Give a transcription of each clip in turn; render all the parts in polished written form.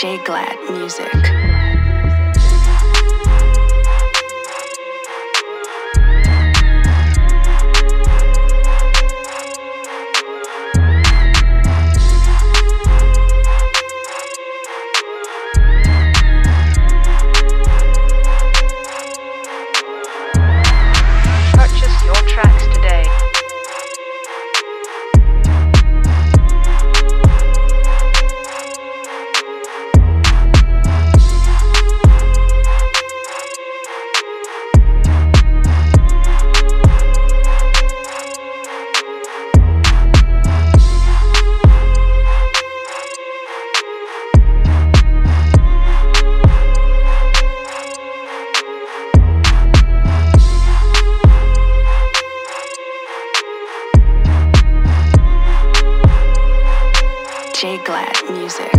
J. Glad Music. J. Glad Music.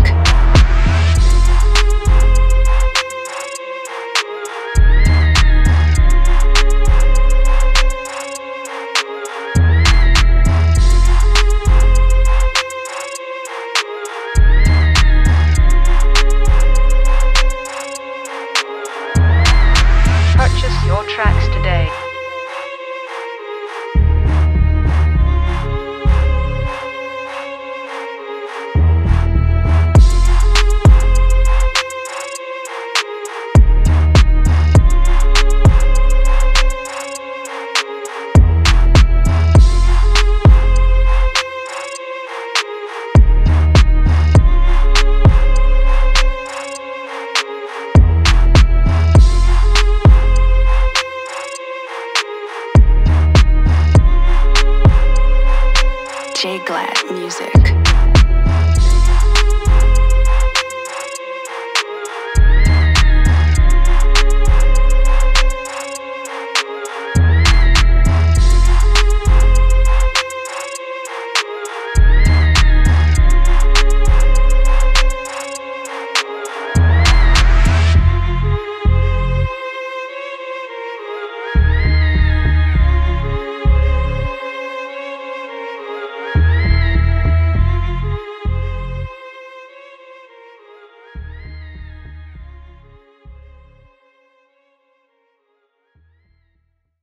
J. Glad Music.